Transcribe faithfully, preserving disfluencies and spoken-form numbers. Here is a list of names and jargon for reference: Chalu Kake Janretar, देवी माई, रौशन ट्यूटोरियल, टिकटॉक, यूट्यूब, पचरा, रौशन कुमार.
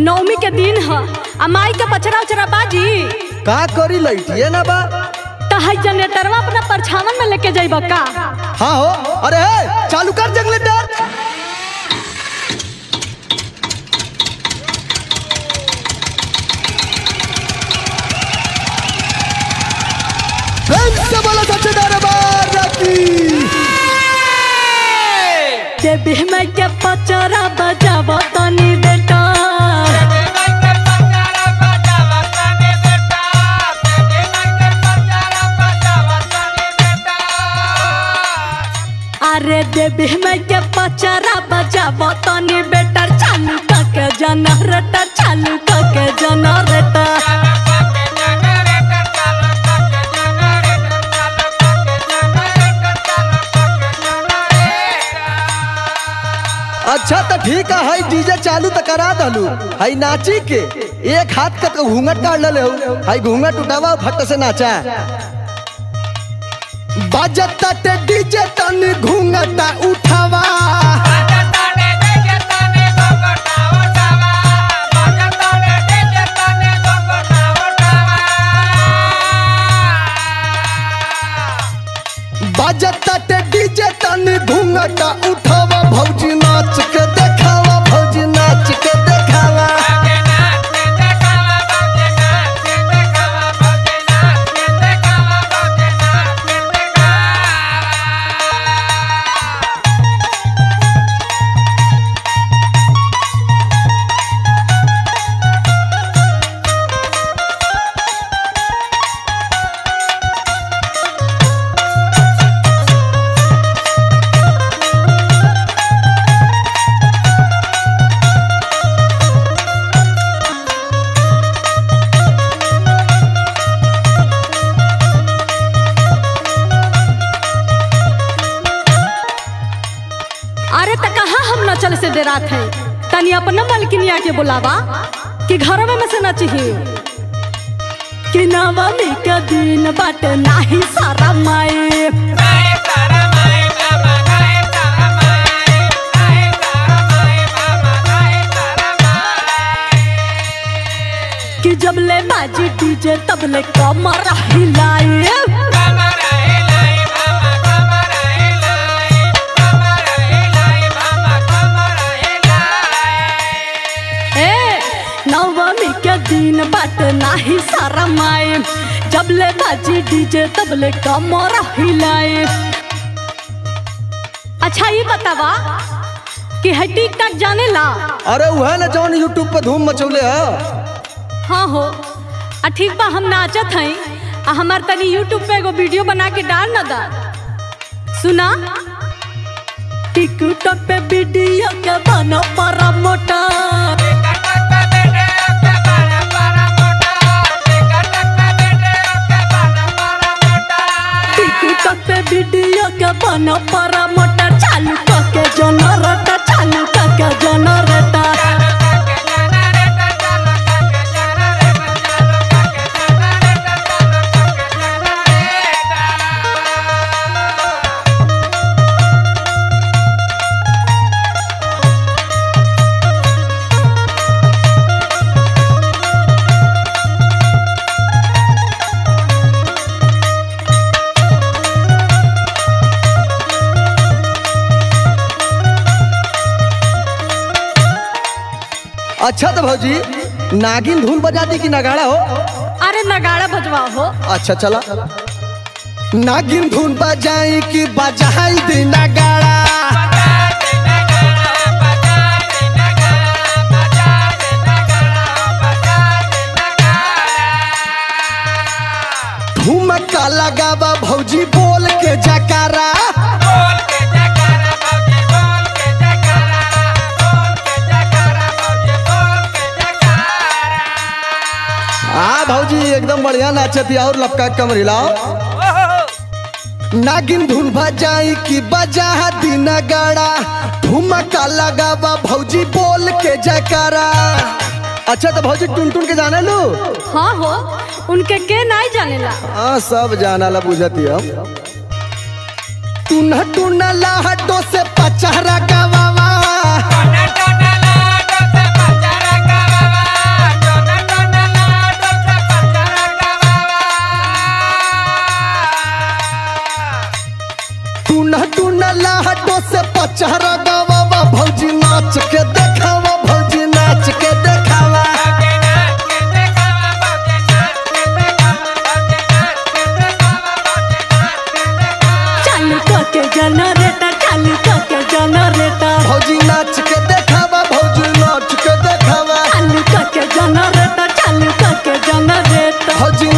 नौमी के दिन है आ माई के बछड़ा उचरा बाजी का करी लइठिए ना बा तहै जनरेटरवा अपना परछावन में लेके जाइबा का। हां हो अरे हे चालू कर जनरेटर। फ्रेंड्स से बोला सच्चे दरबार राखी के बिहम के पचरा बजाबो तनी बेटा अरे देवी में के पचरा बजाबो तनी बेटा चालू काके जनरेटर चालू काके जनरेटर अच्छा तो ठीक है हाई डीजे चालू तो करा दलू हाई नाची के एक हाथ का तो घूंघट काट ले हो हाई घूंघट उठावा भट्ट से नाचा बजता ते डीजे तनी घूंघटा उठावा बजता ते डीजे तनी घूंघटा उठावा बजता ते डीजे तनी घूंघटा उठावा बजता ते डीजे तनी घूंघटा उठावा भौजी नाच के देखावा भौजी नाच के देखावा तनी अपना मलकिनिया के बुलावा कि घर में से नची कि नवमी के दिन बट नाही सारा माए कि जब ले बाजी डीजे तब ले कमर हिलाए दिन बाट नाही सारा माए जब ले बाजी डीजे तब ले कमर हिलाए। अच्छा ये बतावा कि है टिकटॉक जाने ला अरे वह ना जौन यूट्यूब पर धूम मचौले है। हाँ हो आ ठीक बा हम नाचत हैं आ हमार तनी यूट्यूब पे एगो वीडियो बना के डाल ना दा सुना टिकटॉक पे वीडियो के बनो बड़ा मोटा वीडियो के बनो बड़ा मोटा चालू काके जनरेटर चालू काके जनरेटर अच्छा तो भौजी नागिन धुन बजाती कि नगाड़ा हो अरे नगाड़ा बजवाओ हो। अच्छा चला नागिन धुन बजाई कि बजाई दी नगाड़ा धुमका लगावा भौजी बोल के जकारा एकदम बढ़िया नाचती और लपका कमर हिलाओ नागिन धुन बजाई की बजा दी नगाड़ा ठुमका लगावा भौजी बोल के जयकारा। अच्छा तो भौजी टुन टुन के जाने लो। हाँ हो उनके के नहीं जाने ला हाँ सब जाना ला बुझती हम टुन टुन लाहटों से पचहरा गवावा टुन टुन लाहटों से पचहरा गवावा हजी